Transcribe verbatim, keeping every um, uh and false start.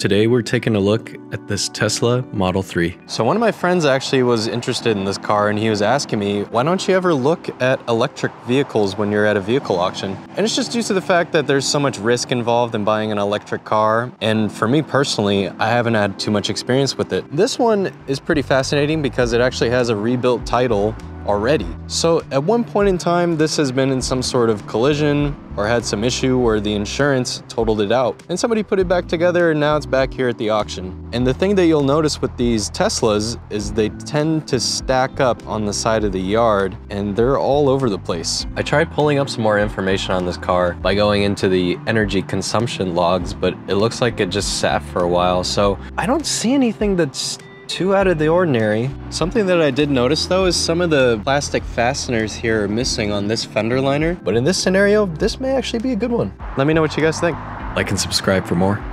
Today we're taking a look at this Tesla Model three. So one of my friends actually was interested in this car and he was asking me, why don't you ever look at electric vehicles when you're at a vehicle auction? And it's just due to the fact that there's so much risk involved in buying an electric car. And for me personally, I haven't had too much experience with it. This one is pretty fascinating because it actually has a rebuilt title already. So at one point in time, this has been in some sort of collision or had some issue where the insurance totaled it out and somebody put it back together and now it's back here at the auction. And the thing that you'll notice with these Teslas is they tend to stack up on the side of the yard and they're all over the place. I tried pulling up some more information on this car by going into the energy consumption logs, but it looks like it just sat for a while. So I don't see anything that's too out of the ordinary. Something that I did notice though is some of the plastic fasteners here are missing on this fender liner. But in this scenario, this may actually be a good one. Let me know what you guys think. Like and subscribe for more.